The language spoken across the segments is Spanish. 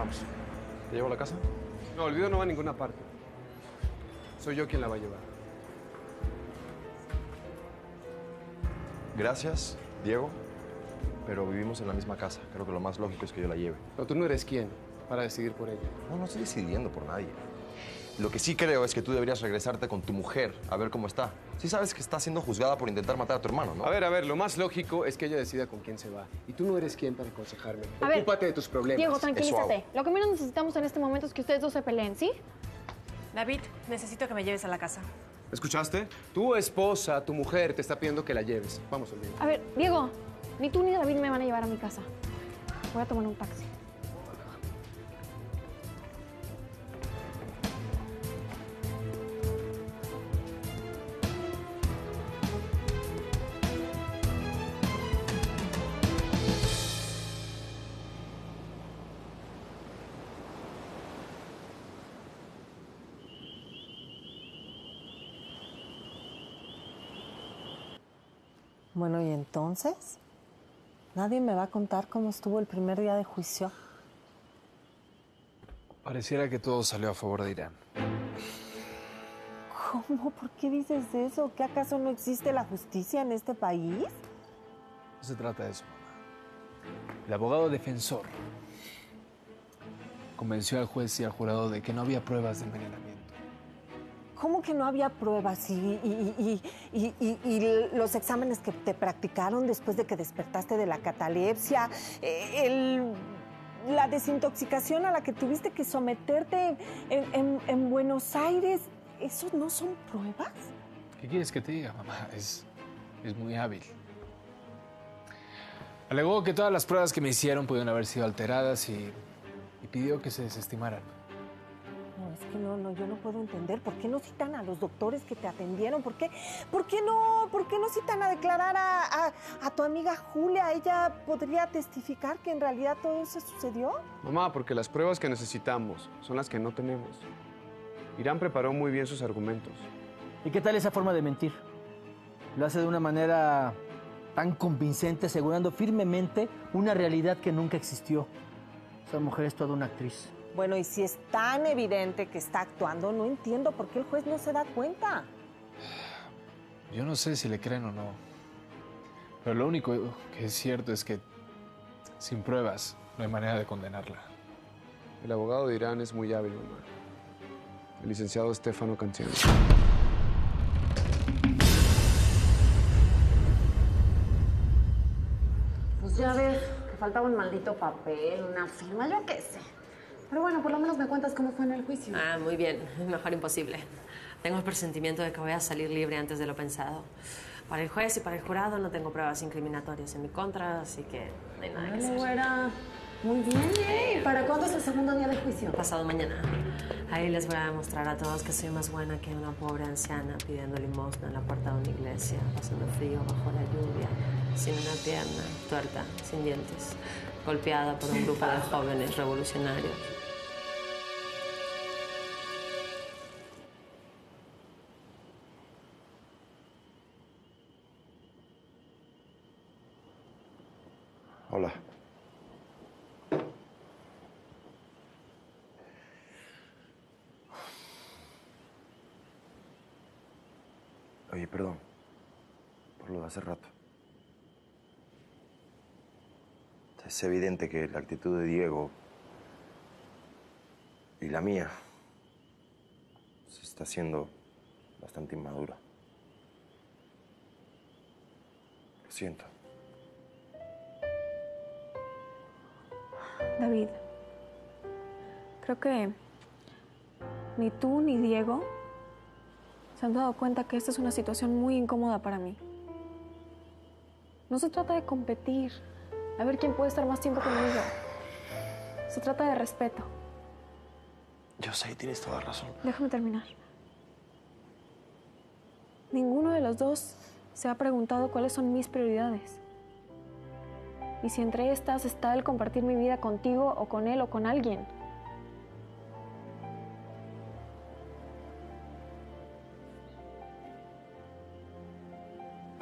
Vamos. ¿Te llevo a la casa? No, Olvido no va a ninguna parte. Soy yo quien la va a llevar. Gracias, Diego, pero vivimos en la misma casa. Creo que lo más lógico es que yo la lleve. Pero tú no eres quien para decidir por ella. No, no estoy decidiendo por nadie. Lo que sí creo es que tú deberías regresarte con tu mujer a ver cómo está. Sí sabes que está siendo juzgada por intentar matar a tu hermano, ¿no? A ver, lo más lógico es que ella decida con quién se va. Y tú no eres quien para aconsejarme. Ocúpate de tus problemas. Diego, tranquilízate. Lo que menos necesitamos en este momento es que ustedes dos se peleen, ¿sí? David, necesito que me lleves a la casa. ¿Escuchaste? Tu esposa, tu mujer, te está pidiendo que la lleves. Vamos, Olvido. A ver, Diego, ni tú ni David me van a llevar a mi casa. Voy a tomar un taxi. Bueno, ¿y entonces? ¿Nadie me va a contar cómo estuvo el primer día de juicio? Pareciera que todo salió a favor de Irán. ¿Cómo? ¿Por qué dices eso? ¿Que acaso no existe la justicia en este país? No se trata de eso, mamá. El abogado defensor convenció al juez y al jurado de que no había pruebas de envenenamiento. ¿Cómo que no había pruebas y los exámenes que te practicaron después de que despertaste de la catalepsia, la desintoxicación a la que tuviste que someterte en Buenos Aires? ¿Eso no son pruebas? ¿Qué quieres que te diga, mamá? Es muy hábil. Alegó que todas las pruebas que me hicieron pudieron haber sido alteradas y pidió que se desestimaran. No, yo no puedo entender. ¿Por qué no citan a los doctores que te atendieron? ¿Por qué no citan a declarar a tu amiga Julia? ¿Ella podría testificar que en realidad todo eso sucedió? Mamá, porque las pruebas que necesitamos son las que no tenemos. Irán preparó muy bien sus argumentos. ¿Y qué tal esa forma de mentir? Lo hace de una manera tan convincente, asegurando firmemente una realidad que nunca existió. Esa mujer es toda una actriz. Bueno, y si es tan evidente que está actuando, no entiendo por qué el juez no se da cuenta. Yo no sé si le creen o no. Pero lo único que es cierto es que sin pruebas no hay manera de condenarla. El abogado de Irán es muy hábil, mamá. El licenciado Estefano Canciano. Pues ya ves, que faltaba un maldito papel, una firma, yo qué sé. Pero bueno, por lo menos me cuentas cómo fue en el juicio. Ah, muy bien. Mejor imposible. Tengo el presentimiento de que voy a salir libre antes de lo pensado. Para el juez y para el jurado no tengo pruebas incriminatorias en mi contra, así que no hay nada que hacer. Güera. Muy bien, ¿eh? ¿Para cuándo es el segundo día del juicio? Pasado mañana. Ahí les voy a demostrar a todos que soy más buena que una pobre anciana pidiendo limosna en la puerta de una iglesia, pasando frío bajo la lluvia, sin una pierna, tuerta, sin dientes, golpeada por un grupo de jóvenes revolucionarios. Hola. Oye, perdón por lo de hace rato. Es evidente que la actitud de Diego y la mía se está haciendo bastante inmadura. Lo siento. David, creo que ni tú ni Diego se han dado cuenta que esta es una situación muy incómoda para mí. No se trata de competir, a ver quién puede estar más tiempo conmigo. Se trata de respeto. Yo sé, tienes toda razón. Déjame terminar. Ninguno de los dos se ha preguntado cuáles son mis prioridades. Y si entre estas está el compartir mi vida contigo o con él o con alguien.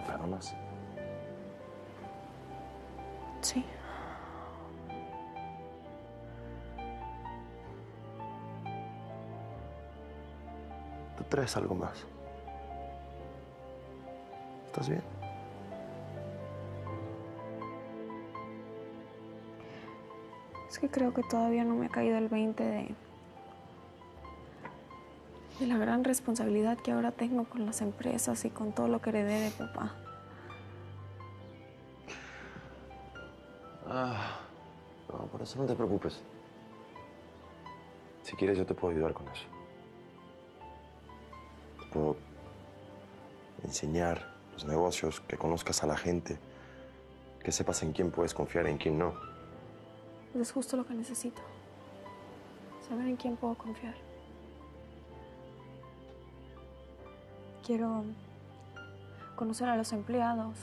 ¿Te amas? Sí. traes algo más. ¿Estás bien? Es que creo que todavía no me ha caído el 20 de la gran responsabilidad que ahora tengo con las empresas y con todo lo que heredé de papá. No, por eso no te preocupes. Si quieres, yo te puedo ayudar con eso. Te puedo enseñar los negocios, que conozcas a la gente, que sepas en quién puedes confiar y en quién no. Pues es justo lo que necesito. Saber en quién puedo confiar. Quiero conocer a los empleados.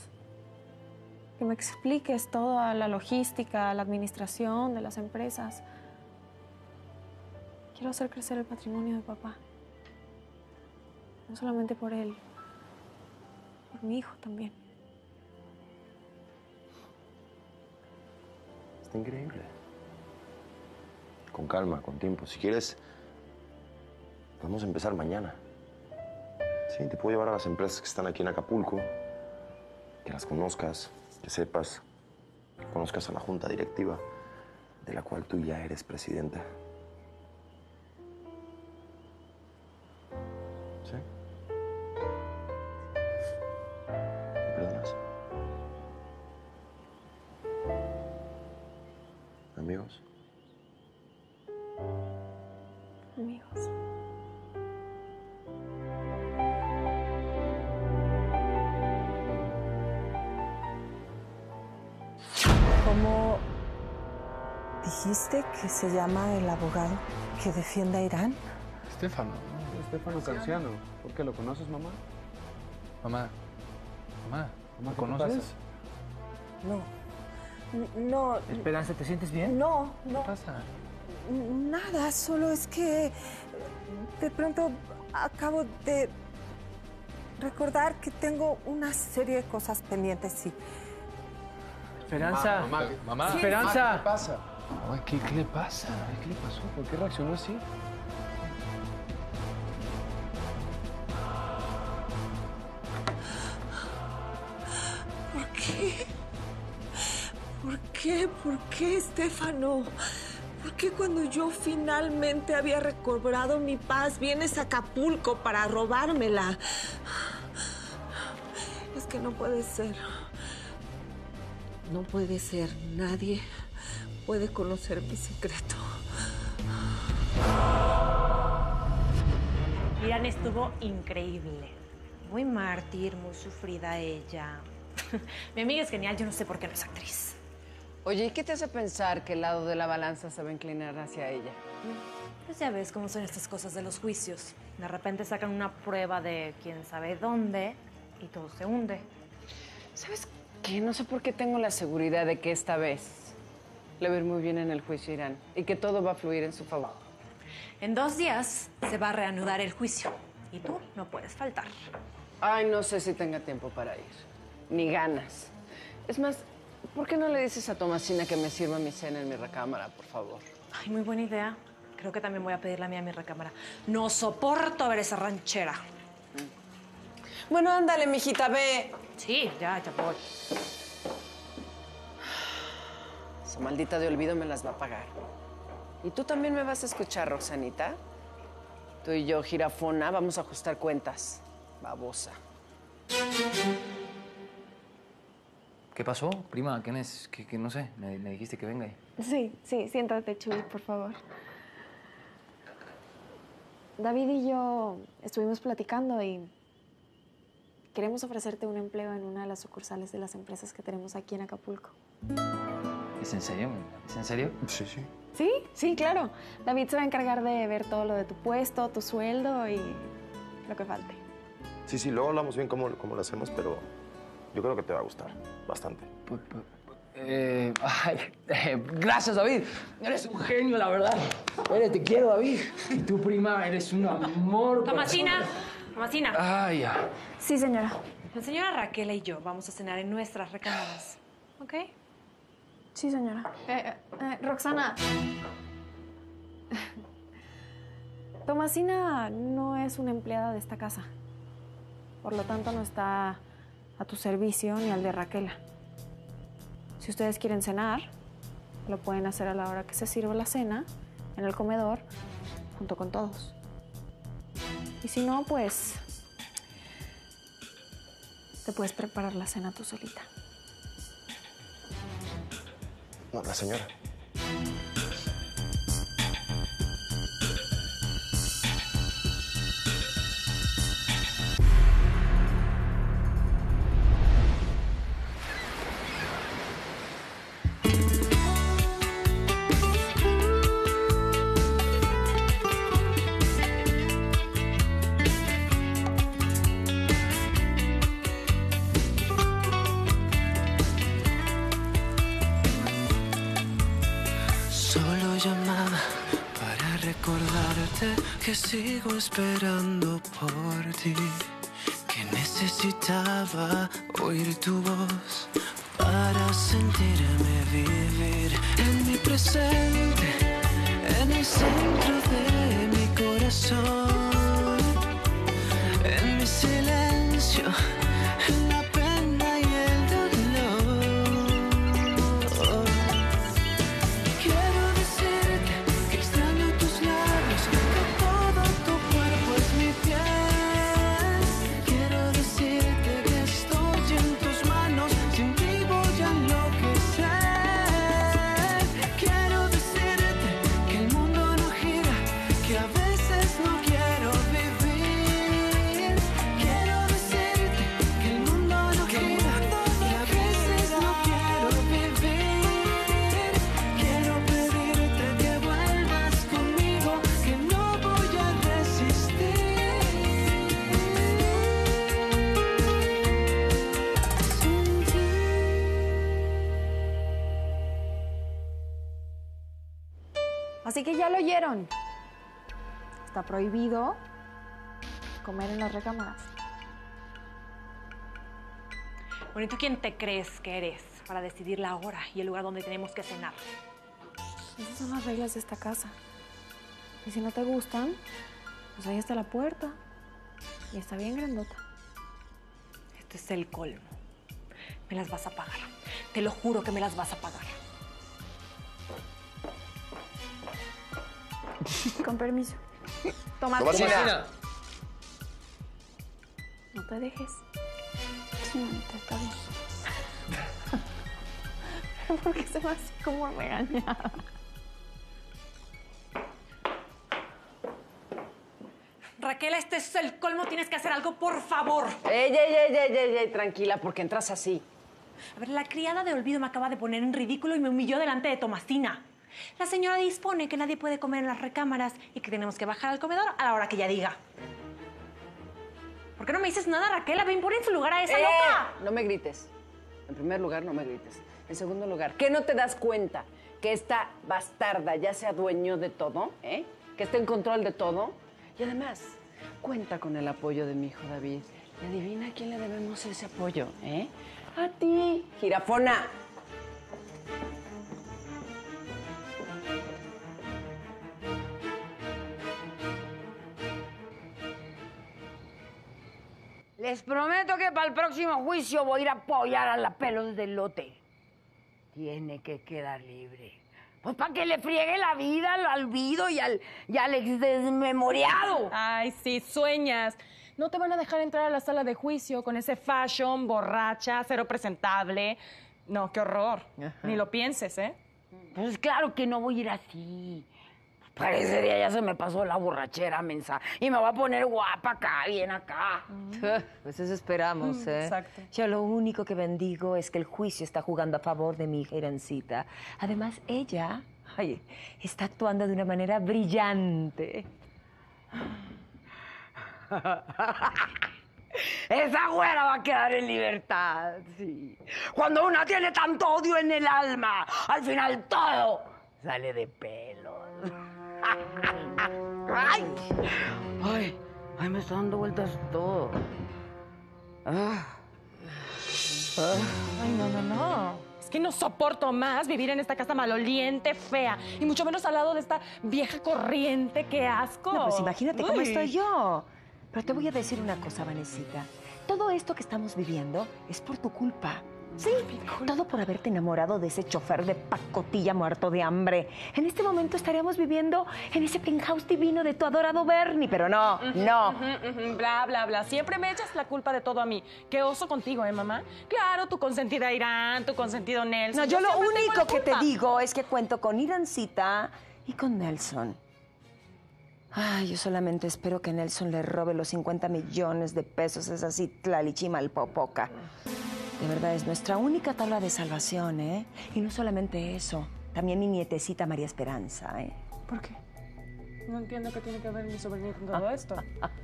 Que me expliques toda la logística, la administración de las empresas. Quiero hacer crecer el patrimonio de papá. No solamente por él, por mi hijo también. Está increíble. Con calma, con tiempo. Si quieres, podemos empezar mañana. Sí, te puedo llevar a las empresas que están aquí en Acapulco, que las conozcas. Que sepas, que conozcas a la junta directiva, de la cual tú ya eres presidenta. ¿Sí? ¿Me perdonas? ¿Amigos? Amigos. ¿Cómo dijiste que se llama el abogado que defiende a Irán? Estefano. ¿No? Estefano Canciano. ¿Por qué? ¿Lo conoces, mamá? Mamá. ¿Lo conoces? No. Esperanza, ¿te sientes bien? No. ¿Qué pasa? Nada, solo es que de pronto acabo de recordar que tengo una serie de cosas pendientes y... Esperanza. Mamá. Sí. Esperanza. ¿Qué le pasa? Ay, ¿qué le pasa? ¿Qué le pasó? ¿Por qué reaccionó así? ¿Por qué, Estefano? ¿Por qué cuando yo finalmente había recobrado mi paz vienes a Acapulco para robármela? Es que no puede ser. No puede ser. Nadie puede conocer mi secreto. Irán estuvo increíble. Muy mártir, muy sufrida ella. Mi amiga es genial, yo no sé por qué no es actriz. Oye, ¿y qué te hace pensar que el lado de la balanza se va a inclinar hacia ella? Pues ya ves cómo son estas cosas de los juicios. De repente sacan una prueba de quién sabe dónde y todo se hunde. ¿Sabes qué? Que no sé por qué tengo la seguridad de que esta vez le va a ir muy bien en el juicio a Irán y que todo va a fluir en su favor. En 2 días se va a reanudar el juicio y tú no puedes faltar. Ay, no sé si tenga tiempo para ir, ni ganas. Es más, ¿por qué no le dices a Tomasina que me sirva mi cena en mi recámara, por favor? Ay, muy buena idea. Creo que también voy a pedir la mía en mi recámara. No soporto ver esa ranchera. Bueno, ándale, mijita, ve. Sí, ya voy. Esa maldita de olvido me las va a pagar. Y tú también me vas a escuchar, Roxanita. Tú y yo, jirafona, vamos a ajustar cuentas. Babosa. ¿Qué pasó, prima? ¿Quién es? Que no sé, me dijiste que venga ahí. Sí, siéntate, Chuy, por favor. David y yo estuvimos platicando y... queremos ofrecerte un empleo en una de las sucursales de las empresas que tenemos aquí en Acapulco. ¿Es en serio? ¿Es en serio? Sí. Sí, claro. David se va a encargar de ver todo lo de tu puesto, tu sueldo y lo que falte. Sí, luego hablamos bien cómo lo hacemos, pero yo creo que te va a gustar bastante. Gracias, David. Eres un genio, la verdad. Oye, te quiero, David. Y tu prima, eres un amor. Tomasina. Tomasina. Ay, ya. Sí, señora. La señora Raquel y yo vamos a cenar en nuestras recámaras, ¿ok? Sí, señora. Roxana. Tomasina no es una empleada de esta casa. Por lo tanto, no está a tu servicio ni al de Raquel. Si ustedes quieren cenar, lo pueden hacer a la hora que se sirva la cena, en el comedor, junto con todos. Y si no, pues te puedes preparar la cena tú solita. No, la señora. Sigo esperando por ti, que necesitaba oír tu voz para sentirme vivir en mi presente, en el centro de mi corazón, en mi silencio, en la pena y el dolor. Oh. Quiero decirte que extraño tus labios. Así que ya lo oyeron. Está prohibido comer en las recámaras. Bueno, ¿y tú quién te crees que eres para decidir la hora y el lugar donde tenemos que cenar? Esas son las reglas de esta casa. Y si no te gustan, pues ahí está la puerta. Y está bien grandota. Este es el colmo. Me las vas a pagar. Te lo juro que me las vas a pagar. Con permiso. Tomasina. No te dejes. Sí, te está bien. ¿Por qué se va así como regañada? Raquel, este es el colmo. Tienes que hacer algo, por favor. Ey, tranquila, porque entras así. A ver, la criada de Olvido me acaba de poner en ridículo y me humilló delante de Tomasina. La señora dispone que nadie puede comer en las recámaras y que tenemos que bajar al comedor a la hora que ella diga. ¿Por qué no me dices nada, Raquel? Ven, pon en su lugar a esa loca. No me grites. En primer lugar, no me grites. En segundo lugar, ¿qué no te das cuenta que esta bastarda ya se adueñó de todo? Que esté en control de todo. Y además, cuenta con el apoyo de mi hijo David. Y adivina a quién le debemos ese apoyo, A ti, jirafona. Les prometo que para el próximo juicio voy a ir a apoyar a la pelos del lote. Tiene que quedar libre. Pues para que le friegue la vida al Olvido y al ex desmemoriado. Ay, sí, sueñas. No te van a dejar entrar a la sala de juicio con ese fashion, borracha, cero presentable. No, qué horror. Ajá. Ni lo pienses, Pues claro que no voy a ir así. Para ese día ya se me pasó la borrachera, mensa. Y me va a poner guapa acá, bien acá. Pues eso esperamos, Exacto. Yo lo único que bendigo es que el juicio está jugando a favor de mi hija Irancita. Además, ella, está actuando de una manera brillante. Esa güera va a quedar en libertad, sí. Cuando una tiene tanto odio en el alma, al final todo sale de pelos. Ay, me está dando vueltas todo. Ay, no. Es que no soporto más vivir en esta casa maloliente, fea, y mucho menos al lado de esta vieja corriente, qué asco. No, pues imagínate cómo estoy yo. Pero te voy a decir una cosa, Vanesita. Todo esto que estamos viviendo es por tu culpa. Sí, todo por haberte enamorado de ese chofer de pacotilla muerto de hambre. En este momento estaríamos viviendo en ese penthouse divino de tu adorado Bernie, pero no, bla, bla, bla. Siempre me echas la culpa de todo a mí. Qué oso contigo, ¿eh, mamá? Claro, tu consentida Irán, tu consentido Nelson. No, yo lo único que te digo es que cuento con Irancita y con Nelson. Ay, yo solamente espero que Nelson le robe los 50 millones de pesos a esa Citlali Chimalpopoca. De verdad, es nuestra única tabla de salvación, ¿eh? Y no solamente eso, también mi nietecita María Esperanza, ¿eh? ¿Por qué? No entiendo qué tiene que ver mi sobrina con todo esto.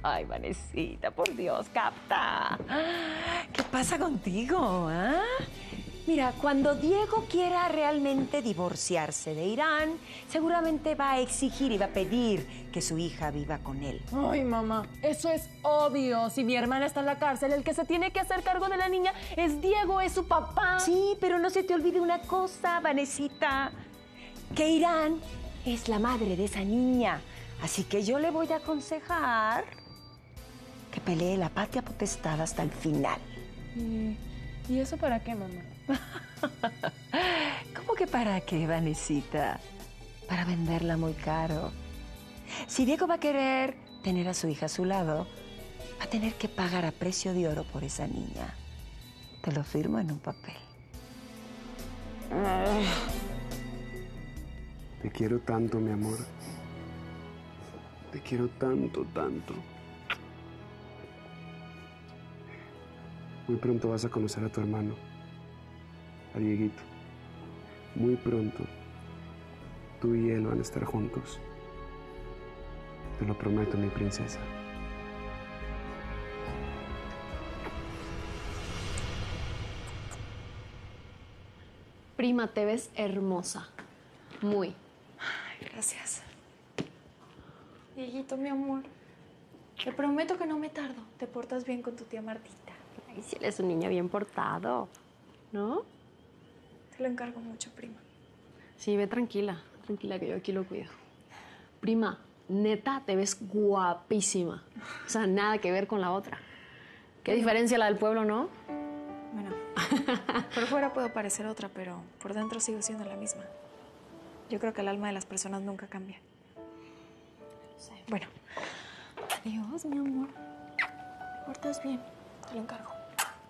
Ay, Vanesita, por Dios, capta. ¿Qué pasa contigo, ah? Mira, cuando Diego quiera realmente divorciarse de Irán, seguramente va a exigir y va a pedir que su hija viva con él. Ay, mamá, eso es obvio. Si mi hermana está en la cárcel, el que se tiene que hacer cargo de la niña es Diego, es su papá. Sí, pero no se te olvide una cosa, Vanesita, que Irán es la madre de esa niña. Así que yo le voy a aconsejar que pelee la patria potestad hasta el final. ¿Y eso para qué, mamá? ¿Cómo que para qué, Vanesita? Para venderla muy caro. Si Diego va a querer tener a su hija a su lado, va a tener que pagar a precio de oro por esa niña. Te lo firmo en un papel. Te quiero tanto, mi amor. Te quiero tanto, tanto. Muy pronto vas a conocer a tu hermano, a Dieguito. Muy pronto, tú y él van a estar juntos. Te lo prometo, mi princesa. Prima, te ves hermosa. Muy. Ay, gracias. Dieguito, mi amor, te prometo que no me tardo. Te portas bien con tu tía Martita. Ay, si eres un niño bien portado, ¿no? Te lo encargo mucho, prima. Sí, ve tranquila, tranquila, que yo aquí lo cuido. Prima, neta, te ves guapísima. O sea, nada que ver con la otra. Qué diferencia la del pueblo, ¿no? Bueno, por fuera puedo parecer otra, pero por dentro sigo siendo la misma. Yo creo que el alma de las personas nunca cambia. Bueno, adiós, mi amor. Te portas bien, te lo encargo.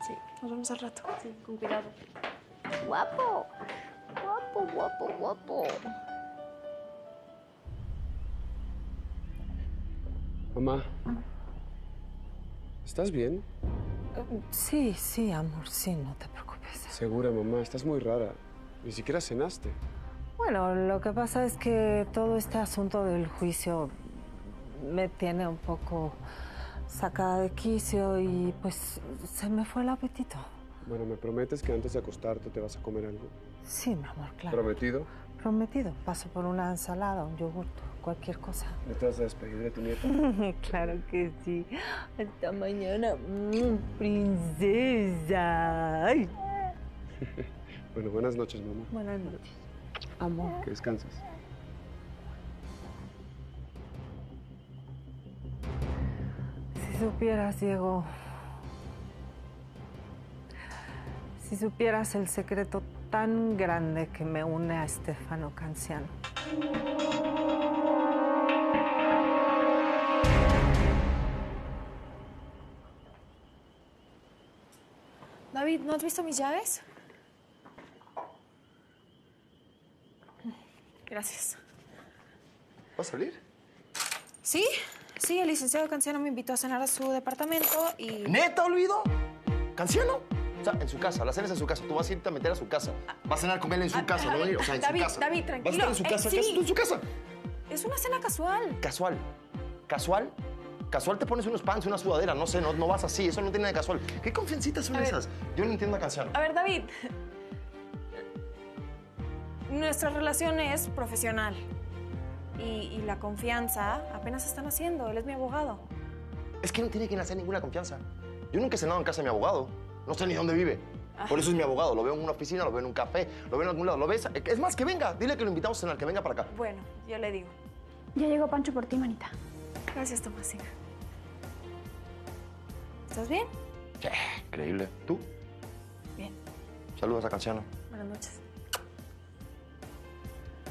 Sí, nos vemos al rato. Sí, con cuidado. Guapo, guapo, guapo, guapo. Mamá, ¿estás bien? Sí, sí, amor, sí, no te preocupes. Segura, mamá, estás muy rara. Ni siquiera cenaste. Bueno, lo que pasa es que todo este asunto del juicio me tiene un poco sacada de quicio y pues se me fue el apetito. Bueno, ¿me prometes que antes de acostarte te vas a comer algo? Sí, mi amor, claro. ¿Prometido? Prometido. Paso por una ensalada, un yogur, cualquier cosa. ¿No te vas a despedir de tu nieta? Claro que sí. Hasta mañana, princesa. Ay. Bueno, buenas noches, mamá. Buenas noches. Amor. Que descanses. Si supieras el secreto tan grande que me une a Estefano Canciano. David, ¿no has visto mis llaves? Gracias. ¿Vas a salir? Sí, sí, el licenciado Canciano me invitó a cenar a su departamento y... ¿Neta, Olvido? ¿Canciano? O sea, en su casa, la cena es en su casa. Tú vas a irte a meter a su casa. Vas a cenar con él en su casa, ¿no? O sea, en su casa. David, tranquilo. Vas a estar en su casa, ¿qué haces tú en su casa? Es una cena casual. ¿Casual? ¿Casual? Casual te pones unos pants, una sudadera, no sé, no vas así. Eso no tiene nada de casual. ¿Qué confiancitas son esas? Yo no entiendo a Canciano. A ver, David. Nuestra relación es profesional. Y la confianza apenas se están haciendo. Él es mi abogado. Es que no tiene que nacer ninguna confianza. Yo nunca he cenado en casa de mi abogado. No sé ni dónde vive. Por eso es mi abogado. Lo veo en una oficina, lo veo en un café, lo veo en algún lado. Lo ves. Es más, que venga. Dile que lo invitamos a cenar, que venga para acá. Bueno, yo le digo. Ya llegó Pancho por ti, manita. Gracias, Tomasina. ¿Estás bien? Sí, increíble. ¿Tú? Bien. Saludos a Canciano. Buenas noches.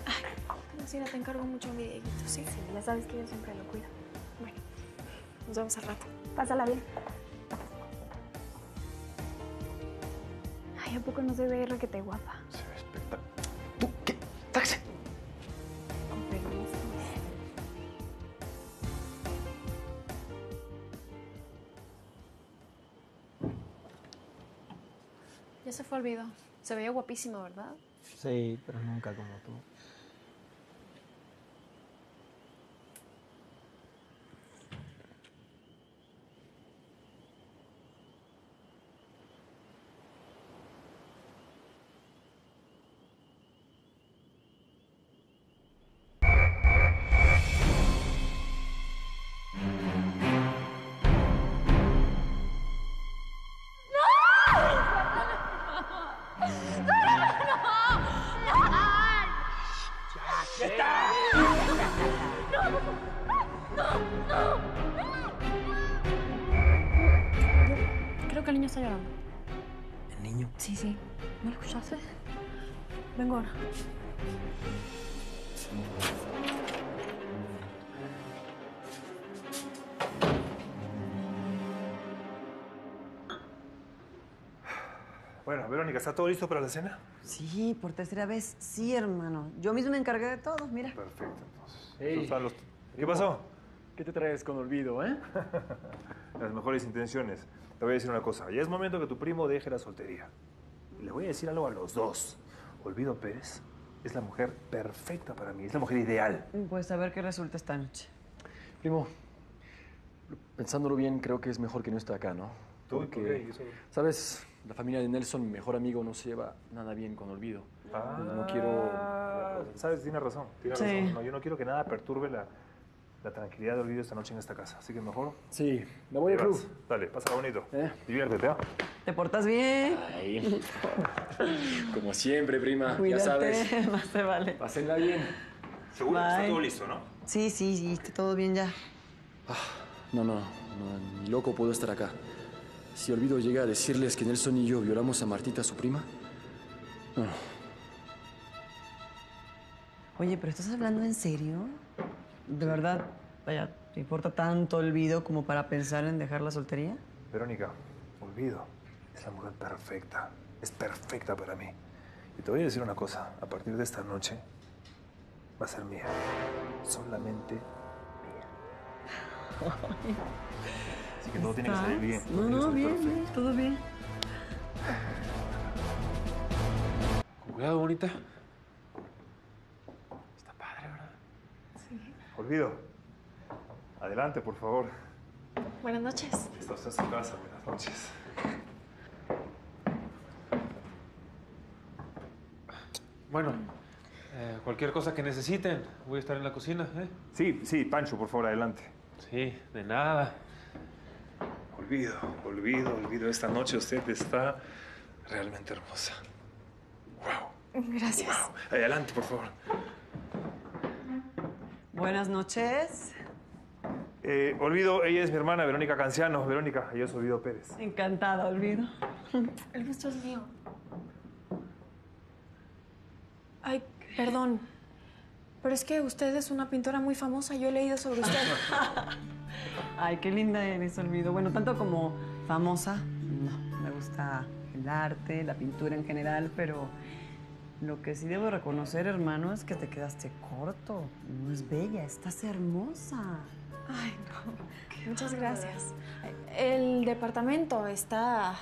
Ay, Tomasina, te encargo mucho a mi Dieguito, ¿sí? Sí, ya sabes que yo siempre lo cuido. Bueno, nos vemos al rato. Pásala bien. Ay, ¿a poco no se ve requete guapa? Se ve espectacular. ¿Tú qué? ¡Taxi! Ya se fue Olvido. Se veía guapísima, ¿verdad? Sí, pero nunca como tú. Bueno, Verónica, ¿está todo listo para la cena? Sí, por tercera vez, sí, hermano. Yo mismo me encargué de todo, mira. Perfecto, entonces. Hey. ¿Qué pasó? ¿Qué te traes con Olvido, eh? Las mejores intenciones. Te voy a decir una cosa. Ya es momento que tu primo deje la soltería. Le voy a decir algo a los dos. Olvido Pérez es la mujer perfecta para mí. Es la mujer ideal. Pues a ver qué resulta esta noche. Primo, pensándolo bien, creo que es mejor que no esté acá, ¿no? Porque, ¿sabes? La familia de Nelson, mi mejor amigo, no se lleva nada bien con Olvido. Ah, no quiero... ¿Sabes? Tiene razón. Tiene razón. No, yo no quiero que nada perturbe la tranquilidad de Olvido esta noche en esta casa. Así que mejor... Sí. Me voy a Cruz. Dale, pásala bonito. Diviértete, ¿ah? ¿Te portas bien? Ay. Como siempre, prima. Cuídate, ya sabes. Más te vale. Pásenla bien. Seguro que está todo listo, ¿no? Sí, sí, sí. Está todo bien ya. No. Ni loco puedo estar acá. Si Olvido llega a decirles que Nelson y yo violamos a Martita, su prima... No. Oye, ¿pero estás hablando en serio? ¿De verdad, vaya, te importa tanto Olvido como para pensar en dejar la soltería? Verónica, Olvido es la mujer perfecta. Es perfecta para mí. Y te voy a decir una cosa. A partir de esta noche, va a ser mía. Solamente mía. Así que todo tiene que salir bien. No, bien. Todo bien. Con cuidado, bonita. Está padre, ¿verdad? Sí. Olvido. Adelante, por favor. Buenas noches. Está usted en su casa. Buenas noches. Bueno, cualquier cosa que necesiten, voy a estar en la cocina, ¿eh? Sí, sí, Pancho, por favor, adelante. Sí, de nada. Olvido. Esta noche usted está realmente hermosa. ¡Wow! Gracias. ¡Wow! Adelante, por favor. Buenas noches. Olvido, ella es mi hermana, Verónica Canciano. Verónica, ella es Olvido Pérez. Encantada, Olvido. El gusto es mío. Ay, perdón. Pero es que usted es una pintora muy famosa. Yo he leído sobre usted. Ay, qué linda eres, Olvido. Bueno, tanto como famosa, no. Me gusta el arte, la pintura en general, pero lo que sí debo reconocer, hermano, es que te quedaste corto. No es bella, estás hermosa. Ay, no. Muchas gracias. El departamento está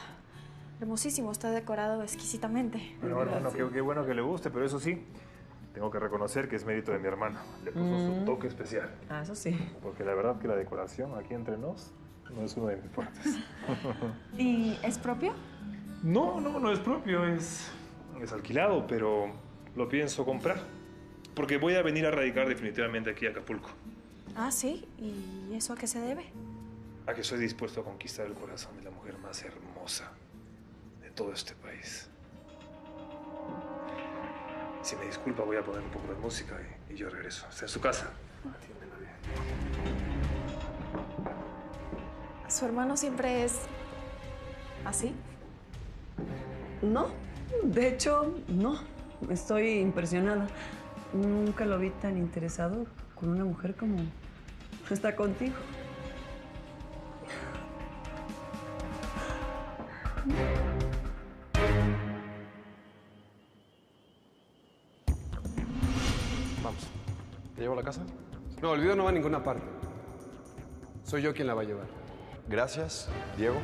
hermosísimo, está decorado exquisitamente. Bueno, qué bueno que le guste, pero eso sí... Tengo que reconocer que es mérito de mi hermana. Le puso su toque especial. Ah, eso sí. Porque la verdad que la decoración aquí entre nos no es uno de mis fuertes. ¿Y es propio? No es propio. Es alquilado, pero lo pienso comprar. Porque voy a venir a radicar definitivamente aquí a Acapulco. Ah, sí. ¿Y eso a qué se debe? A que estoy dispuesto a conquistar el corazón de la mujer más hermosa. todo este país. Si me disculpa, voy a poner un poco de música y yo regreso. Está en su casa. Atiéndela bien. ¿Su hermano siempre es así? No, de hecho, no. Estoy impresionada. Nunca lo vi tan interesado con una mujer como está contigo. Vamos. ¿Te llevo a la casa? No, Olvido no va a ninguna parte. Soy yo quien la va a llevar. Gracias, Diego.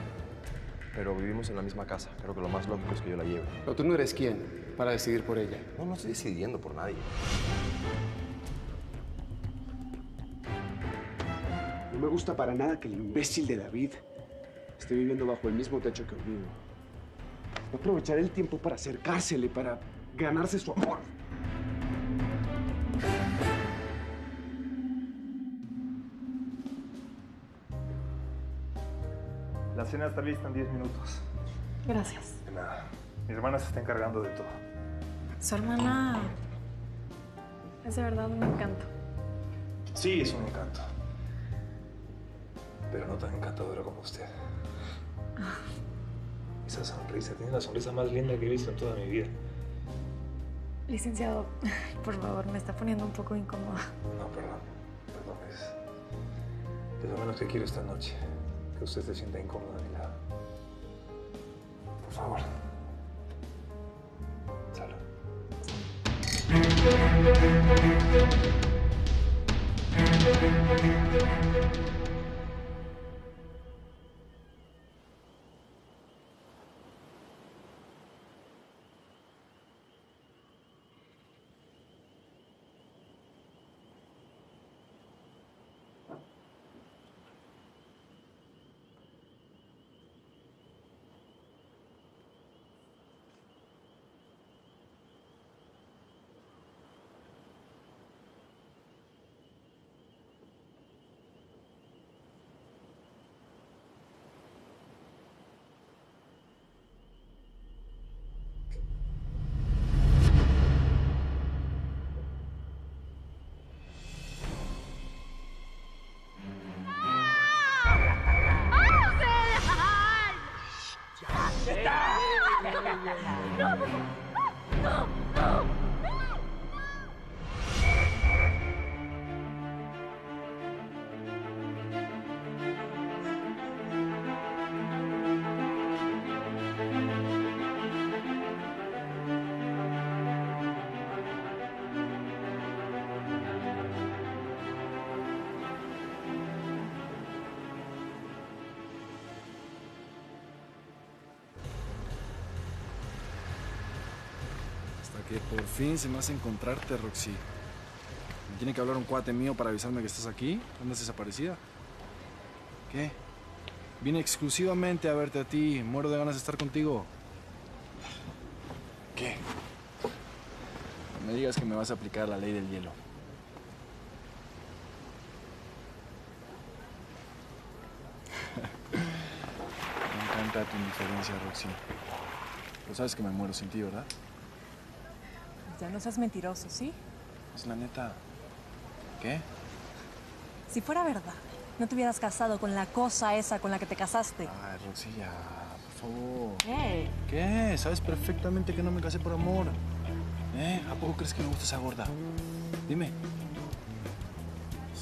Pero vivimos en la misma casa. Creo que lo más lógico es que yo la lleve. Pero tú no eres quien para decidir por ella. No, no estoy decidiendo por nadie. No me gusta para nada que el imbécil de David esté viviendo bajo el mismo techo que Olvido. Va a aprovechar el tiempo para acercársele, para ganarse su amor. La cena está lista en 10 minutos. Gracias. De nada. Mi hermana se está encargando de todo. Su hermana es de verdad un encanto. Sí, es un encanto. Pero no tan encantadora como usted. Ah. Esa sonrisa, tiene la sonrisa más linda que he visto en toda mi vida. Licenciado, por favor, me está poniendo un poco incómoda. No, perdón. Perdón, es lo menos que quiero esta noche. Que usted se sienta incómodo a mi lado. Por favor. Salud. Que por fin se me hace encontrarte, Roxy. Me tiene que hablar un cuate mío para avisarme que estás aquí. ¿Andas desaparecida? ¿Qué? Vine exclusivamente a verte a ti. Muero de ganas de estar contigo. ¿Qué? No me digas que me vas a aplicar la ley del hielo. Me encanta tu indiferencia, Roxy. Pero sabes que me muero sin ti, ¿verdad? Ya no seas mentiroso, ¿sí? Pues la neta... ¿Qué? Si fuera verdad, no te hubieras casado con la cosa esa con la que te casaste. Ay, Roxy, ya, por favor. ¿Qué? ¿Qué? Sabes perfectamente que no me casé por amor. ¿A poco crees que me gusta esa gorda? Dime.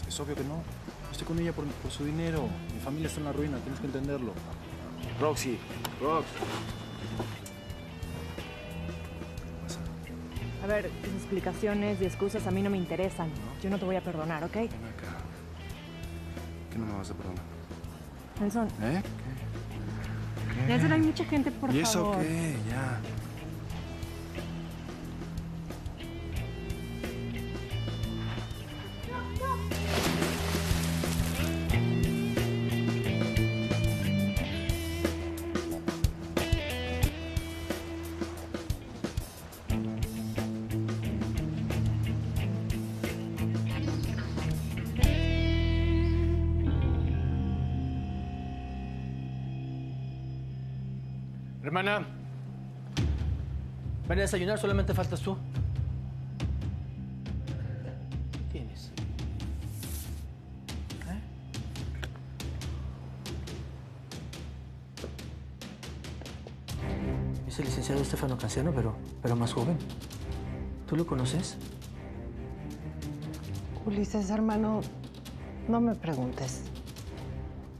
Es obvio que no. Estoy con ella por su dinero. Mi familia está en la ruina, tienes que entenderlo. Roxy. Rox. A ver, tus explicaciones y excusas a mí no me interesan. Yo no te voy a perdonar, ¿ok? Ven acá. ¿Qué no me vas a perdonar? Nelson. ¿Eh? ¿Qué? Nelson, hay mucha gente, por favor. ¿Y eso qué? Ya. Hermana, Para ir a desayunar solamente faltas tú. Tienes. Es el licenciado Estefano Canciano, pero más joven. ¿Tú lo conoces? Ulises, hermano, no me preguntes.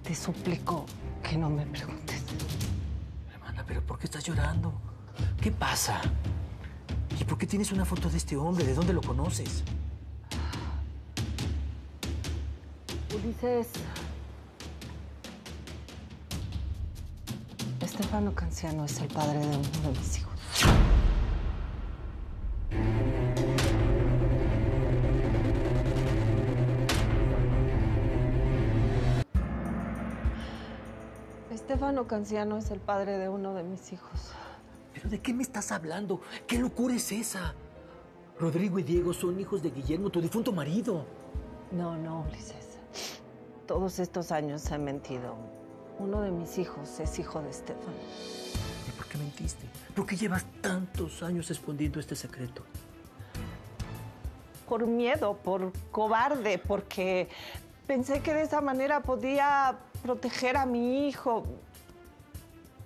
Te suplico que no me preguntes. Hermana, ¿pero por qué estás llorando? ¿Qué pasa? ¿Y por qué tienes una foto de este hombre? ¿De dónde lo conoces? Ulises... Estefano Canciano es el padre de uno de mis hijos. Estefano Canciano es el padre de uno de mis hijos. ¿Pero de qué me estás hablando? ¿Qué locura es esa? Rodrigo y Diego son hijos de Guillermo, tu difunto marido. No, no, Ulises. Todos estos años he mentido. Uno de mis hijos es hijo de Estefano. ¿Y por qué mentiste? ¿Por qué llevas tantos años escondiendo este secreto? Por miedo, por cobarde, porque pensé que de esa manera podía proteger a mi hijo.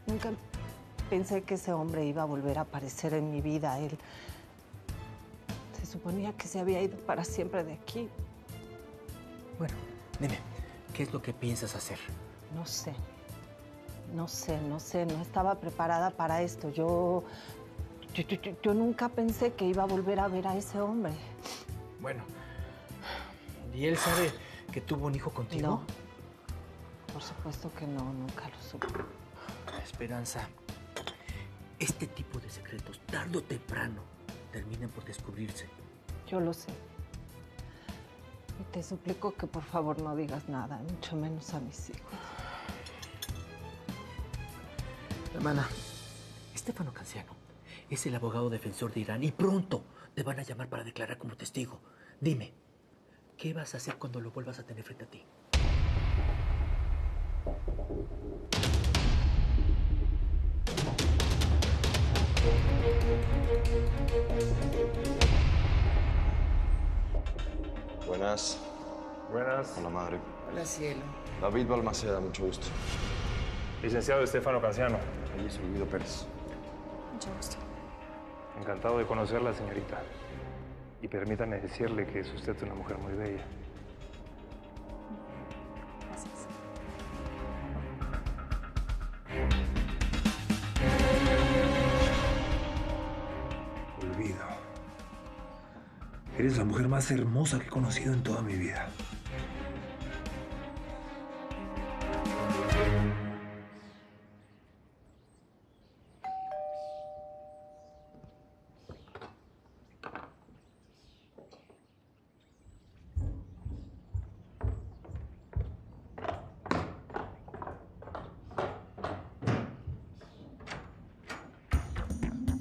Nunca... pensé que ese hombre iba a volver a aparecer en mi vida. Él se suponía que se había ido para siempre de aquí. Bueno, dime, ¿qué es lo que piensas hacer? No sé. No sé. No estaba preparada para esto. Yo nunca pensé que iba a volver a ver a ese hombre. Bueno, ¿y él sabe que tuvo un hijo contigo? No. Por supuesto que no, nunca lo supe. Esperanza. Este tipo de secretos, tarde o temprano, terminan por descubrirse. Yo lo sé. Y te suplico que por favor no digas nada, mucho menos a mis hijos. Hermana, Estefano Canciano es el abogado defensor de Irán y pronto te van a llamar para declarar como testigo. Dime, ¿qué vas a hacer cuando lo vuelvas a tener frente a ti? Buenas. Buenas. Hola, madre. Hola, cielo. David Balmaceda, mucho gusto. Licenciado Estefano Canciano. Ella es Olvido Pérez. Mucho gusto. Encantado de conocerla, señorita. Y permítame decirle que es usted una mujer muy bella. Gracias. Eres la mujer más hermosa que he conocido en toda mi vida.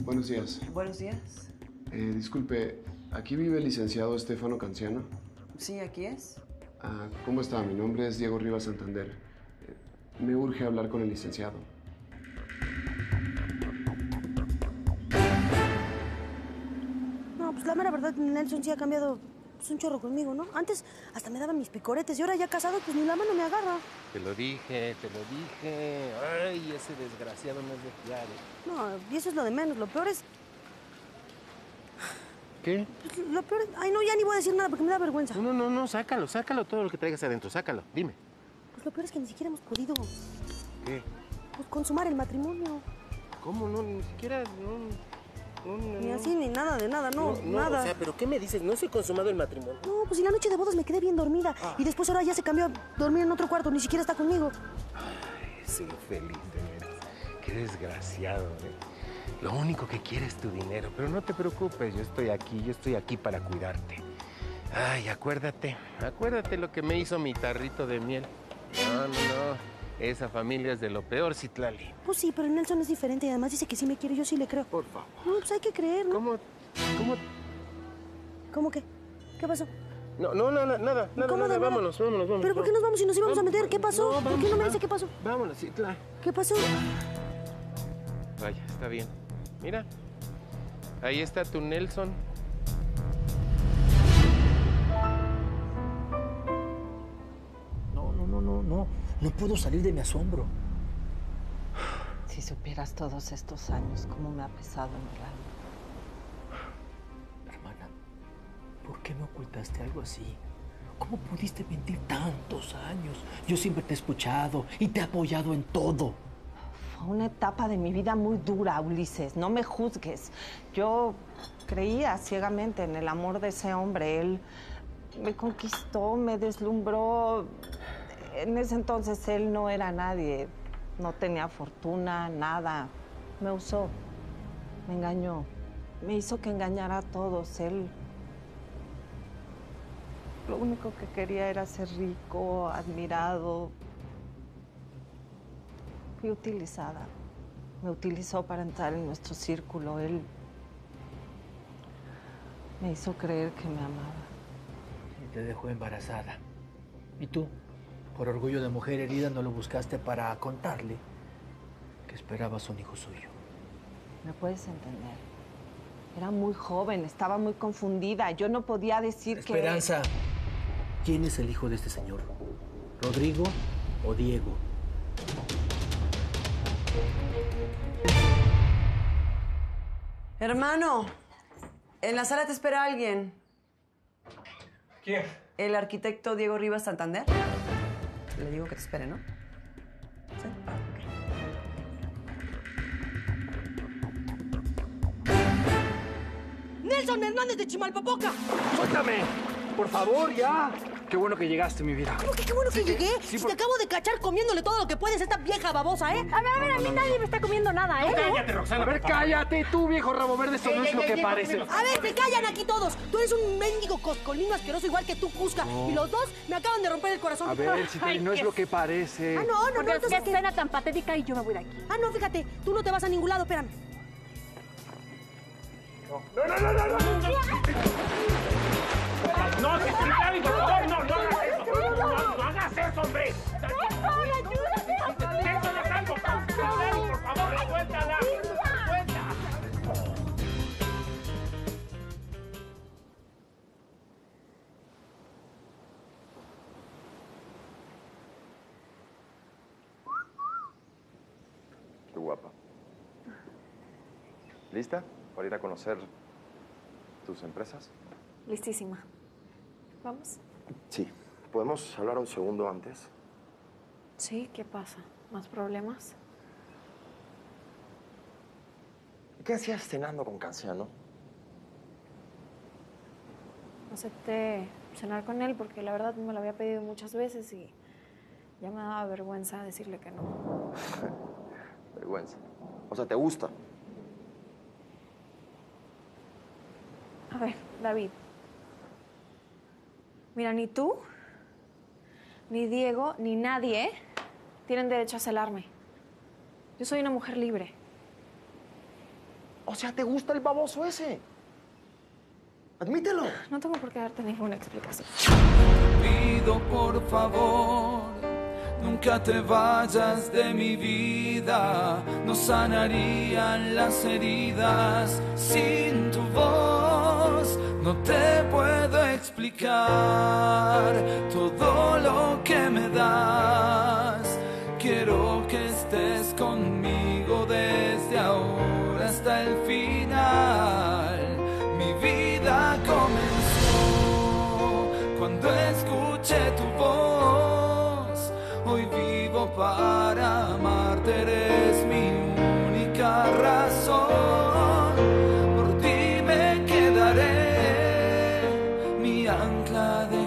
Buenos días. Buenos días. Disculpe, ¿aquí vive el licenciado Estefano Canciano? Sí, aquí es. Ah, ¿cómo está? Mi nombre es Diego Rivas Santander. Me urge hablar con el licenciado. No, pues la mera verdad, Nelson sí ha cambiado pues, un chorro conmigo, ¿no? Antes hasta me daban mis picoretes y ahora ya casado, pues ni la mano me agarra. Te lo dije. Ay, ese desgraciado no es de fiar. No, y eso es lo de menos. Lo peor es... ¿Qué? Lo peor es... Ay, no, ya ni voy a decir nada porque me da vergüenza. No, sácalo todo lo que traigas adentro, sácalo, dime. Pues lo peor es que ni siquiera hemos podido... ¿Qué? Pues consumar el matrimonio. ¿Cómo? No, ni siquiera... No, ni así, ni nada, de nada, no, nada. O sea, ¿pero qué me dices? ¿No se ha consumado el matrimonio? No, pues en la noche de bodas me quedé bien dormida. Ah. Y después ahora ya se cambió a dormir en otro cuarto, ni siquiera está conmigo. Ay, ese infeliz, de veras. Qué desgraciado, ¿eh? Lo único que quiere es tu dinero, pero no te preocupes, yo estoy aquí para cuidarte. Ay, acuérdate lo que me hizo mi tarrito de miel. No. Esa familia es de lo peor, Citlali. Pues sí, pero Nelson es diferente y además dice que sí me quiere, yo sí le creo. Por favor. No, pues hay que creer, ¿no? ¿Cómo qué? ¿Qué pasó? No, nada. Vámonos. ¿Pero por qué nos vamos si nos íbamos a meter? ¿Qué pasó? No, ¿por qué no me dice qué pasó? Vámonos, Citlali. ¿Qué pasó? Vaya, está bien. Mira, Ahí está tu Nelson. No puedo salir de mi asombro. Si supieras todos estos años, cómo me ha pesado en el alma. Hermana, ¿por qué me ocultaste algo así? ¿Cómo pudiste mentir tantos años? Yo siempre te he escuchado y te he apoyado en todo. Fue una etapa de mi vida muy dura, Ulises. No me juzgues. Yo creía ciegamente en el amor de ese hombre. Él me conquistó, me deslumbró. En ese entonces él no era nadie, no tenía fortuna, nada. Me usó, me engañó, me hizo que engañara a todos. Él lo único que quería era ser rico, admirado. Fui utilizada, me utilizó para entrar en nuestro círculo. Él me hizo creer que me amaba. Y te dejó embarazada. ¿Y tú? Por orgullo de mujer herida, no lo buscaste para contarle que esperabas un hijo suyo. ¿Me puedes entender? Era muy joven, estaba muy confundida. Yo no podía decir que... Esperanza, ¿quién es el hijo de este señor? ¿Rodrigo o Diego? Hermano, en la sala te espera alguien. ¿Quién? El arquitecto Diego Rivas Santander. Le digo que te espere, ¿no? ¿Sí? ¡Nelson Hernández de Chimalpopoca! ¡Suéltame! ¡Por favor, ya! Qué bueno que llegaste, mi vida. ¿Cómo que qué bueno que llegué? Sí, te acabo de cachar comiéndole todo lo que puedes a esta vieja babosa, ¿eh? A ver, a mí nadie me está comiendo nada, ¿eh? ¡Cállate, Roxana! A ver, cállate tú, viejo rabo verde, eso no es lo que parece. A ver, te callan aquí todos. Tú eres un mendigo coscolino asqueroso igual que tú, Cusca. No. Y los dos me acaban de romper el corazón. A ver, Citlali, no es lo que parece. Ah, no, no, no. Entonces, qué escena tan patética y yo me voy de aquí. Ah, no, fíjate, tú no te vas a ningún lado, espérame. No, Citlali, por favor, no, no hagas eso. No hagas eso, hombre. ¡Nelson, ayúdame! ¡Nelson, la salvo! ¡Citlali, por favor, resuéltala! ¡Resuéltala! Qué guapa. ¿Lista para ir a conocer tus empresas? Listísima. ¿Vamos? Sí. ¿Podemos hablar un segundo antes? Sí, ¿qué pasa? ¿Más problemas? ¿Qué hacías cenando con Canciano? Acepté cenar con él porque la verdad me lo había pedido muchas veces y ya me daba vergüenza decirle que no. Vergüenza. O sea, ¿te gusta? A ver, David. Mira, ni tú, ni Diego, ni nadie tienen derecho a celarme. Yo soy una mujer libre. O sea, ¿te gusta el baboso ese? Admítelo. No tengo por qué darte ninguna explicación. Pido, por favor, nunca te vayas de mi vida. No sanarían las heridas sin tu voz. No te puedo explicar todo lo que me das. Quiero que estés conmigo desde ahora hasta el final. Mi vida comenzó cuando escuché tu voz. Hoy vivo para amarte, eres mi única razón. Por ti me quedaré. La de